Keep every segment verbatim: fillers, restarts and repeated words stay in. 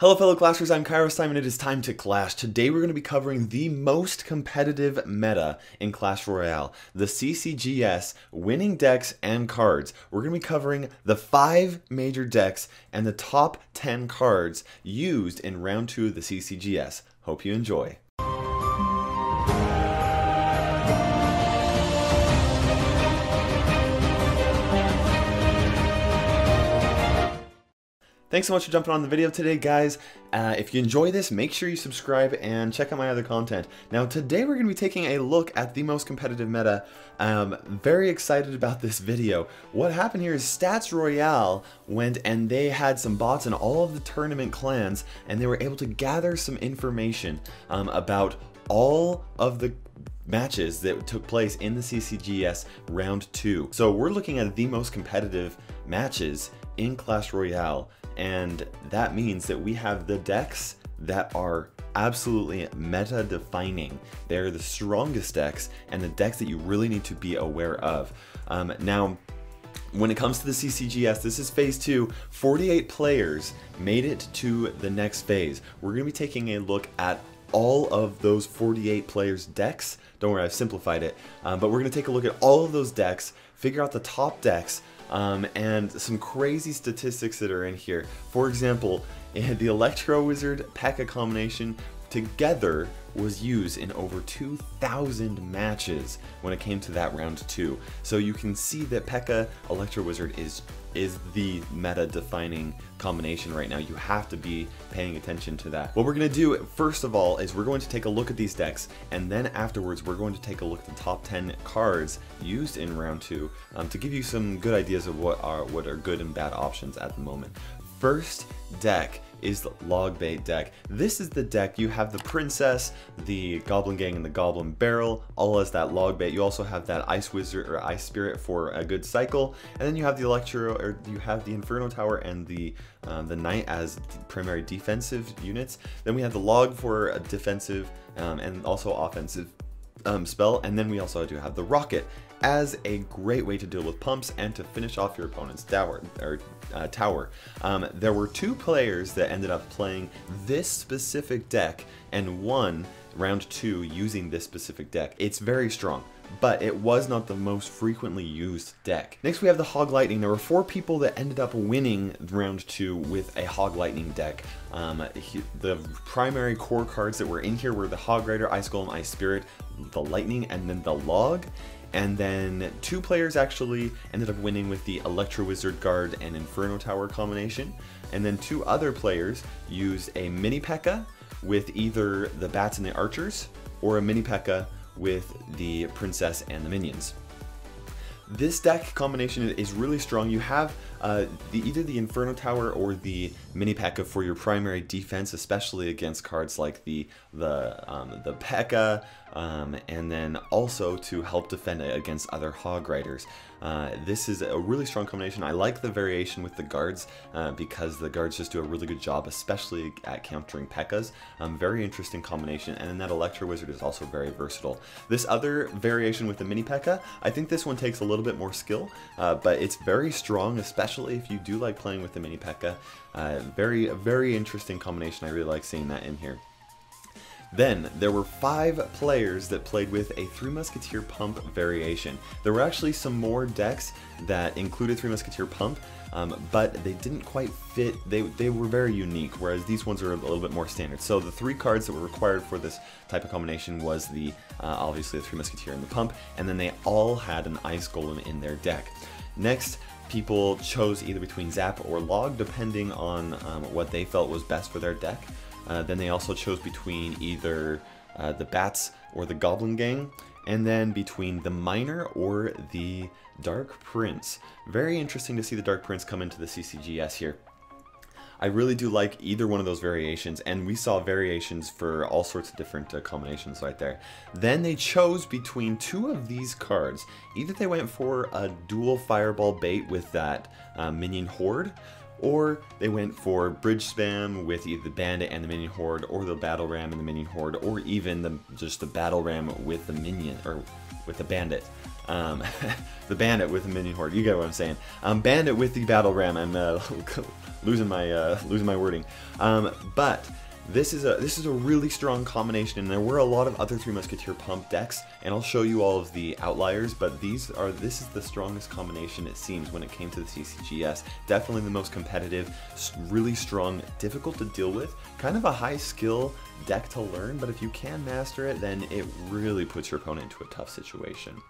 Hello fellow Clashers, I'm Kairos Simon, and it is time to clash. Today we're going to be covering the most competitive meta in Clash Royale, the C C G S, winning decks and cards. We're going to be covering the five major decks and the top ten cards used in round two of the C C G S. Hope you enjoy. Thanks so much for jumping on the video today, guys. Uh, if you enjoy this, make sure you subscribe and check out my other content. Now, today we're going to be taking a look at the most competitive meta. Um, very excited about this video. What happened here is Stats Royale went and they had some bots in all of the tournament clans, and they were able to gather some information um, about all of the matches that took place in the C C G S round two. So we're looking at the most competitive matches in Clash Royale, and that means that we have the decks that are absolutely meta defining. They're the strongest decks and the decks that you really need to be aware of. Um, now, when it comes to the C C G S, this is phase two. forty-eight players made it to the next phase. We're gonna be taking a look at all of those forty-eight players' decks. Don't worry, I've simplified it. Um, but we're gonna take a look at all of those decks, figure out the top decks, Um, and some crazy statistics that are in here. For example, the Electro Wizard P E K K A combination together was used in over two thousand matches when it came to that round two. So you can see that P E K K A Electro Wizard is is the meta defining combination right now. You have to be paying attention to that. What we're gonna do first of all is we're going to take a look at these decks, and then afterwards we're going to take a look at the top ten cards used in round two um, to give you some good ideas of what are what are good and bad options at the moment. First deck is the Log Bait deck. This is the deck. You have the Princess, the Goblin Gang, and the Goblin Barrel, all as that Log Bait. You also have that Ice Wizard or Ice Spirit for a good cycle, and then you have the Electro, or you have the Inferno Tower and the um, the Knight as primary defensive units. Then we have the Log for a defensive um, and also offensive um, spell, and then we also do have the Rocket as a great way to deal with pumps and to finish off your opponent's tower. Or, uh, tower. Um, there were two players that ended up playing this specific deck and won round two using this specific deck. It's very strong, but it was not the most frequently used deck. Next we have the Hog Lightning. There were four people that ended up winning round two with a Hog Lightning deck. Um, he, the primary core cards that were in here were the Hog Rider, Ice Golem, Ice Spirit, the Lightning, and then the Log. And then two players actually ended up winning with the Electro Wizard Guard and Inferno Tower combination. And then two other players used a mini P E K K A with either the Bats and the Archers, or a mini P E K K A with the Princess and the Minions. This deck combination is really strong. You have uh, the, either the Inferno Tower or the mini P E K K A for your primary defense, especially against cards like the the um, the P E K K A, um, and then also to help defend against other Hog Riders. Uh, this is a really strong combination. I like the variation with the guards uh, because the guards just do a really good job, especially at countering P E K K As. Um, very interesting combination, and then that Electro Wizard is also very versatile. This other variation with the mini P E K K A, I think this one takes a little bit more skill, uh, but it's very strong, especially if you do like playing with the mini P E K K A. Uh, very, very interesting combination. I really like seeing that in here. Then, there were five players that played with a Three Musketeer Pump variation. There were actually some more decks that included Three Musketeer Pump, um, but they didn't quite fit. They, they were very unique, whereas these ones are a little bit more standard. So the three cards that were required for this type of combination was the, uh, obviously the Three Musketeer and the Pump, and then they all had an Ice Golem in their deck. Next, people chose either between Zap or Log, depending on um, what they felt was best for their deck. Uh, then they also chose between either uh, the Bats or the Goblin Gang, and then between the Miner or the Dark Prince. Very interesting to see the Dark Prince come into the C C G S here. I really do like either one of those variations, and we saw variations for all sorts of different uh, combinations right there. Then they chose between two of these cards. Either they went for a dual Fireball bait with that uh, Minion Horde, or they went for bridge spam with either the Bandit and the Minion Horde, or the Battle Ram and the Minion Horde, or even the, just the Battle Ram with the Minion, or with the Bandit. um, the bandit with the minion horde. You get what I'm saying. Um, bandit with the battle ram. I'm uh, losing my uh, losing my wording. Um, but this is a this is a really strong combination, and there were a lot of other Three Musketeer pump decks, and I'll show you all of the outliers. But these are this is the strongest combination it seems when it came to the C C G S. Definitely the most competitive, really strong, difficult to deal with, kind of a high skill deck to learn, but if you can master it, then it really puts your opponent into a tough situation.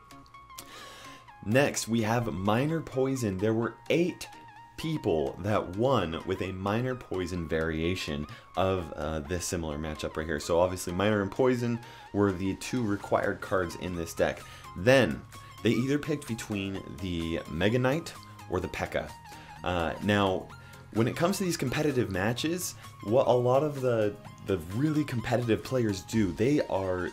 Next, we have Minor Poison. There were eight people that won with a Minor Poison variation of uh, this similar matchup right here. So obviously Minor and Poison were the two required cards in this deck. Then they either picked between the Mega Knight or the P E K K A. Uh, now, when it comes to these competitive matches, what a lot of the the really competitive players do, they are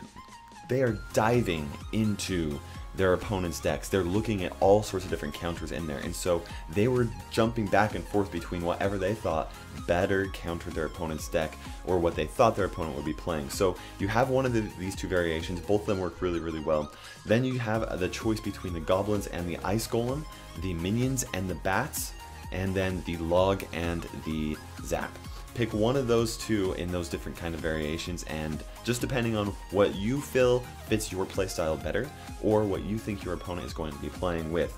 they are diving into their opponent's decks. They're looking at all sorts of different counters in there, and so they were jumping back and forth between whatever they thought better countered their opponent's deck or what they thought their opponent would be playing. So you have one of the, these two variations. Both of them work really, really well. Then you have the choice between the goblins and the ice golem, the minions and the bats, and then the log and the zap. Pick one of those two in those different kind of variations, and just depending on what you feel fits your playstyle better or what you think your opponent is going to be playing with.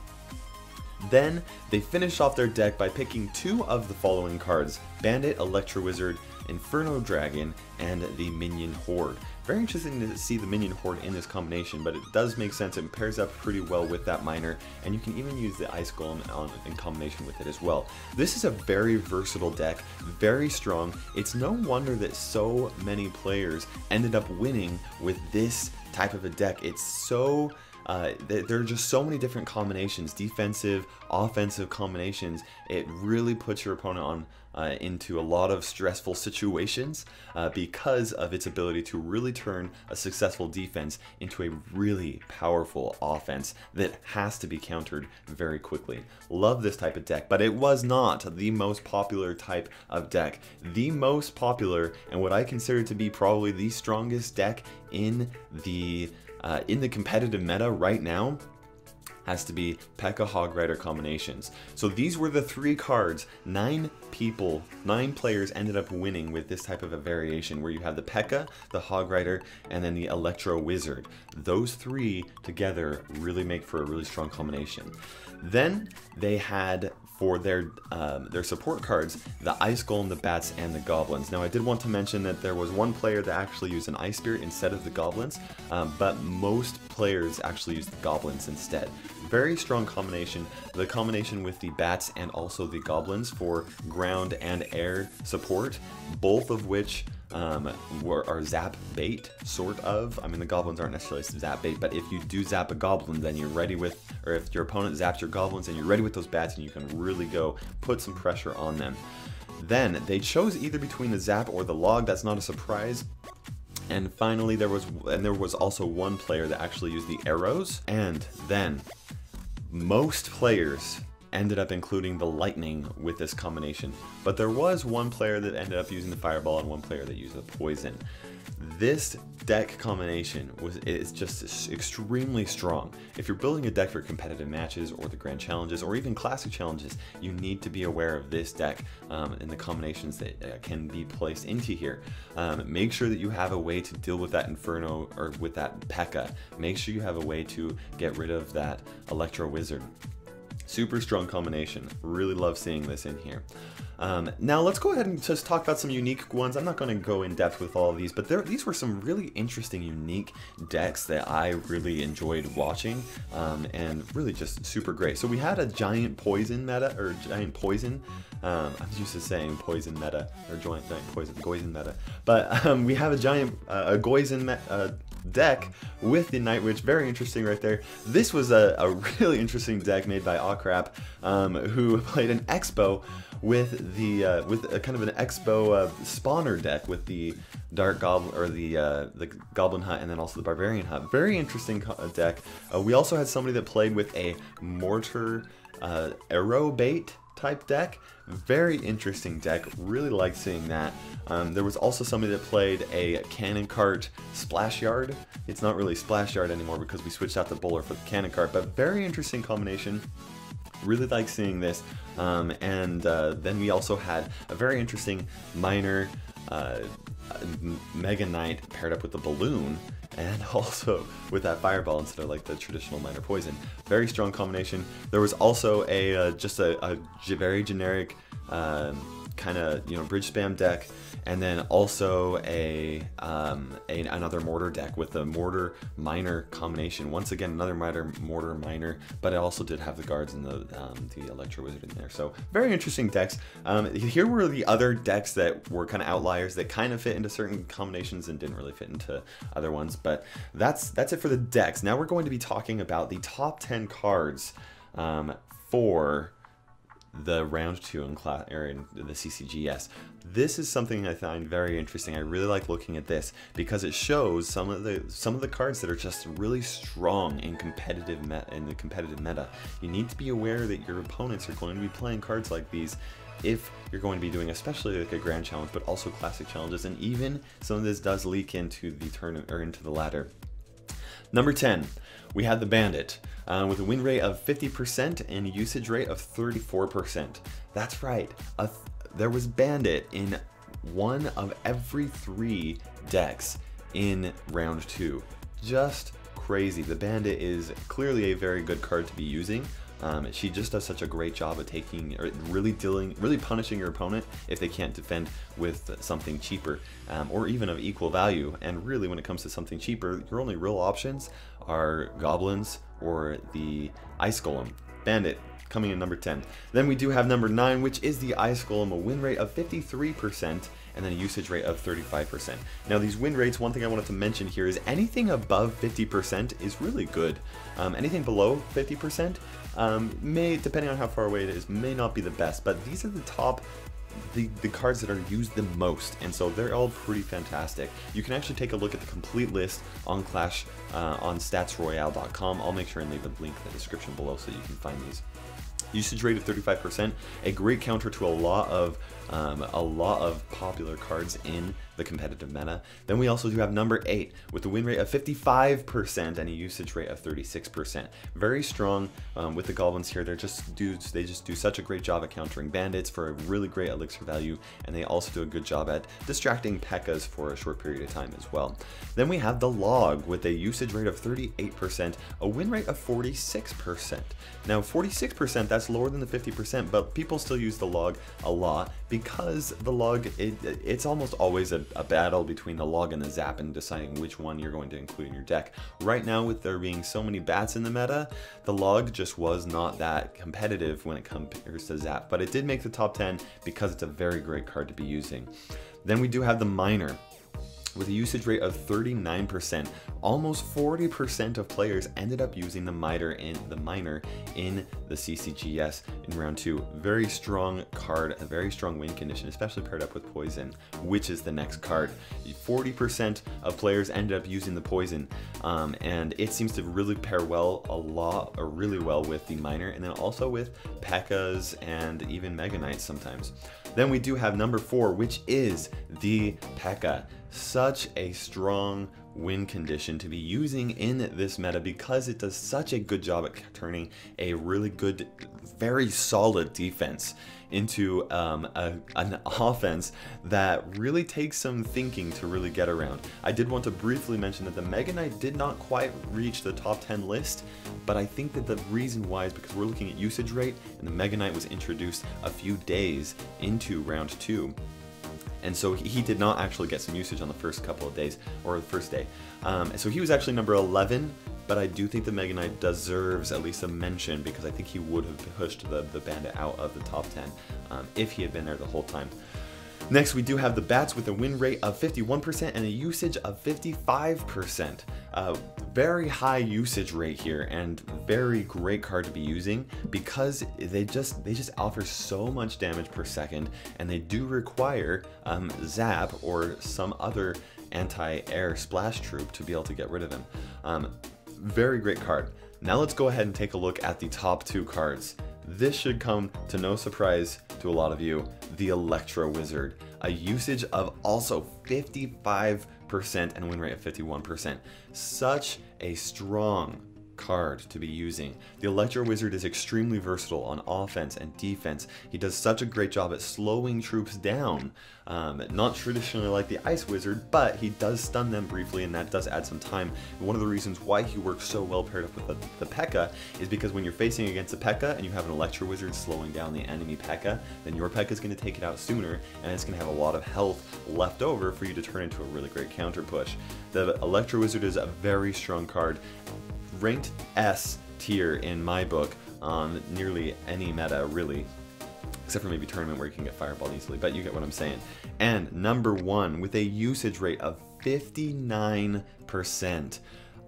Then they finish off their deck by picking two of the following cards: Bandit, Electro Wizard, Inferno Dragon, and the Minion Horde. Very interesting to see the Minion Horde in this combination, but it does make sense. It pairs up pretty well with that Miner, and you can even use the Ice Golem on, in combination with it as well. This is a very versatile deck, very strong. It's no wonder that so many players ended up winning with this type of a deck. It's so... Uh, there are just so many different combinations, defensive, offensive combinations. It really puts your opponent on uh, into a lot of stressful situations uh, because of its ability to really turn a successful defense into a really powerful offense that has to be countered very quickly. Love this type of deck, but it was not the most popular type of deck. The most popular, and what I consider to be probably the strongest deck in the Uh, in the competitive meta right now, has to be P E K K A Hog Rider combinations. So these were the three cards. Nine people, nine players ended up winning with this type of a variation where you have the P E K K A, the Hog Rider, and then the Electro Wizard. Those three together really make for a really strong combination. Then they had for their um, their support cards, the Ice Golem, the Bats, and the Goblins. Now I did want to mention that there was one player that actually used an Ice Spirit instead of the Goblins, um, but most players actually used the Goblins instead. Very strong combination. The combination with the Bats and also the Goblins for ground and air support, both of which um, were, are zap bait, sort of. I mean, the Goblins aren't necessarily zap bait, but if you do zap a Goblin, then you're ready with, or if your opponent zaps your Goblins, and you're ready with those Bats, and you can really go put some pressure on them. Then they chose either between the zap or the log. That's not a surprise. And finally, there was and there was also one player that actually used the arrows. And then most players ended up including the lightning with this combination, but there was one player that ended up using the fireball and one player that used the poison. This deck combination was is just extremely strong. If you're building a deck for competitive matches or the grand challenges or even classic challenges, you need to be aware of this deck um, and the combinations that uh, can be placed into here. Um, make sure that you have a way to deal with that Inferno or with that P E K K A. Make sure you have a way to get rid of that Electro Wizard. Super strong combination. Really love seeing this in here. Um, now let's go ahead and just talk about some unique ones. I'm not going to go in depth with all of these, but there, these were some really interesting, unique decks that I really enjoyed watching um, and really just super great. So we had a giant poison meta, or giant poison. Um, I'm used to saying poison meta or giant poison, poison meta. But um, we have a giant, uh, a poison meta. Uh, deck with the Night Witch. Very interesting right there. This was a, a really interesting deck made by Awcrap, um, who played an expo with the uh, with a kind of an expo uh, spawner deck with the Dark Goblin, or the uh, the Goblin Hut, and then also the Barbarian Hut. Very interesting deck. Uh, we also had somebody that played with a mortar uh, arrow bait type deck. Very interesting deck, really like seeing that. Um, there was also somebody that played a Cannon Cart Splash Yard. It's not really Splash Yard anymore because we switched out the bowler for the Cannon Cart, but very interesting combination. Really like seeing this. Um, and uh, then we also had a very interesting minor uh, Mega Knight paired up with the Balloon, and also with that Fireball instead of like the traditional minor poison. Very strong combination. There was also a uh, just a, a very generic uh, kind of, you know, bridge spam deck, and then also a, um, a another mortar deck with the mortar minor combination. Once again, another minor mortar minor, but it also did have the guards and the um, the Electro Wizard in there. So very interesting decks. Um, here were the other decks that were kind of outliers that kind of fit into certain combinations and didn't really fit into other ones. But that's that's it for the decks. Now we're going to be talking about the top ten cards um, for the round two in class area in the C C G S. This is something I find very interesting. I really like looking at this because it shows some of the some of the cards that are just really strong in competitive met in the competitive meta. You need to be aware that your opponents are going to be playing cards like these if you're going to be doing especially like a grand challenge, but also classic challenges, and even some of this does leak into the turn or into the ladder. Number ten, we had the Bandit, uh, with a win rate of fifty percent and a usage rate of thirty-four percent. That's right, a th there was Bandit in one of every three decks in round two. Just crazy. The Bandit is clearly a very good card to be using. Um, she just does such a great job of taking, or really dealing, really punishing your opponent if they can't defend with something cheaper, um, or even of equal value. And really, when it comes to something cheaper, your only real options are Goblins or the Ice Golem. Bandit coming in number ten. Then we do have number nine, which is the Ice Golem, a win rate of fifty-three percent. And then a usage rate of thirty-five percent. Now these win rates, one thing I wanted to mention here is anything above fifty percent is really good. Um, anything below fifty percent um, may, depending on how far away it is, may not be the best, but these are the top, the, the cards that are used the most, and so they're all pretty fantastic. You can actually take a look at the complete list on Clash, uh, on stats royale dot com. I'll make sure and leave a link in the description below so you can find these. Usage rate of thirty-five percent, a great counter to a lot of um, a lot of popular cards in the competitive meta. Then we also do have number eight with a win rate of fifty-five percent and a usage rate of thirty-six percent. Very strong um, with the Goblins here. They're just dudes. They just do such a great job at countering Bandits for a really great elixir value, and they also do a good job at distracting P E K K A s for a short period of time as well. Then we have the Log with a usage rate of thirty-eight percent, a win rate of forty-six percent. Now forty-six percent, that's lower than the fifty percent, but people still use the Log a lot because the Log, it, it's almost always a a battle between the Log and the Zap and deciding which one you're going to include in your deck. Right now, with there being so many bats in the meta, the Log just was not that competitive when it compares to Zap, but it did make the top ten because it's a very great card to be using. Then we do have the Miner with a usage rate of thirty-nine percent. Almost forty percent of players ended up using the miter in the miner in the C C G S in round two. Very strong card, a very strong win condition, especially paired up with Poison, which is the next card. forty percent of players ended up using the Poison, um, and it seems to really pair well a lot, or really well with the miner, and then also with P E K K A s and even Mega Knights sometimes. Then we do have number four, which is the P E K K A. Such a strong win condition to be using in this meta because it does such a good job at turning a really good, very solid defense into um, a, an offense that really takes some thinking to really get around. I did want to briefly mention that the Mega Knight did not quite reach the top ten list, but I think that the reason why is because we're looking at usage rate, and the Mega Knight was introduced a few days into round two. And so he did not actually get some usage on the first couple of days, or the first day. Um, so he was actually number eleven, but I do think the Mega Knight deserves at least a mention because I think he would have pushed the, the Bandit out of the top ten um, if he had been there the whole time. Next, we do have the Bats with a win rate of fifty-one percent and a usage of fifty-five percent. Uh, very high usage rate here, and very great card to be using because they just they just offer so much damage per second, and they do require um, Zap or some other anti-air splash troop to be able to get rid of them. Um, very great card. Now let's go ahead and take a look at the top two cards. This should come to no surprise to a lot of you, the Electro Wizard. A usage of also fifty-five percent and win rate of fifty-one percent. Such a strong card to be using. The Electro Wizard is extremely versatile on offense and defense. He does such a great job at slowing troops down. Um, not traditionally like the Ice Wizard, but he does stun them briefly, and that does add some time. And one of the reasons why he works so well paired up with the, the P E K K A is because when you're facing against a P E K K A and you have an Electro Wizard slowing down the enemy P E K K A, then your P E K K A is going to take it out sooner, and it's going to have a lot of health left over for you to turn into a really great counter push. The Electro Wizard is a very strong card. Ranked S tier in my book on nearly any meta, really, except for maybe tournament where you can get fireballed easily, but you get what I'm saying. And number one with a usage rate of fifty-nine percent.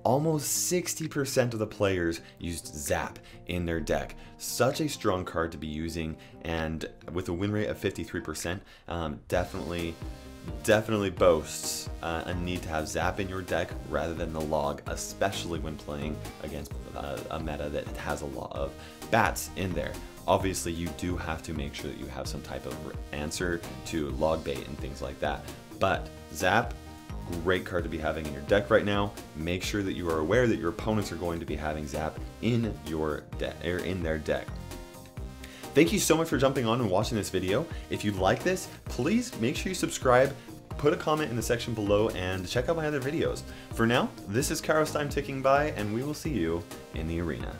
Almost sixty percent of the players used Zap in their deck. Such a strong card to be using, and with a win rate of fifty-three percent, um, definitely Definitely boasts uh, a need to have Zap in your deck rather than the Log, especially when playing against uh, a meta that has a lot of bats in there. Obviously, you do have to make sure that you have some type of answer to Log bait and things like that. But Zap, great card to be having in your deck right now. Make sure that you are aware that your opponents are going to be having Zap in your deck or in their deck. Thank you so much for jumping on and watching this video. If you like this, please make sure you subscribe, put a comment in the section below, and check out my other videos. For now, this is KairosTime ticking by, and we will see you in the arena.